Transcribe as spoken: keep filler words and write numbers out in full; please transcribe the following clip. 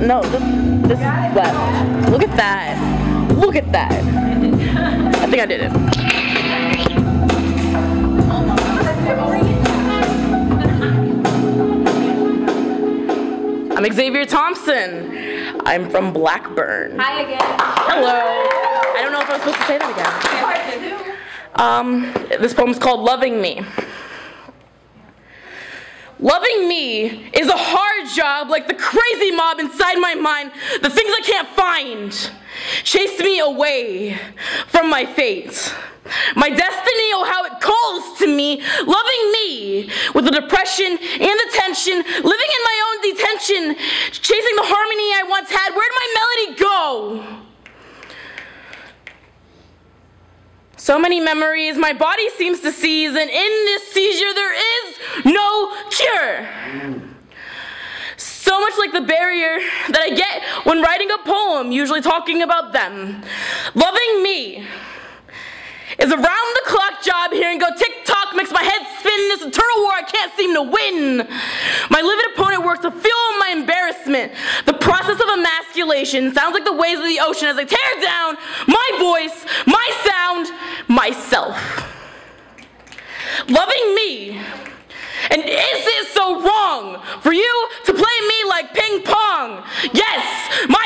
No, this, this is left. Look at that. Look at that. I think I did it. I'm Xavier Thompson. I'm from Blackburn. Hi again. Hello. I don't know if I was supposed to say that again. Um, this poem's called Loving Me. Loving me is a hard job, like the crazy mob inside my mind, the things I can't find. Chase me away from my fate. My destiny, oh how it calls to me. Loving me with the depression and the tension, living in my own detention, chasing the harmony I once had. Where'd my melody go? So many memories, my body seems to seize, and in this seizure there is no cure. So much like the barrier that I get when writing a poem, usually talking about them. Loving me is a round-the-clock job here, and go tick-tock makes my head spin, this eternal war I can't seem to win. My livid opponent works to fuel my embarrassment. The process of emasculation sounds like the waves of the ocean as I tear down my voice, my sound, myself. Loving me, and is it so wrong for you to play me like ping pong? Yes, my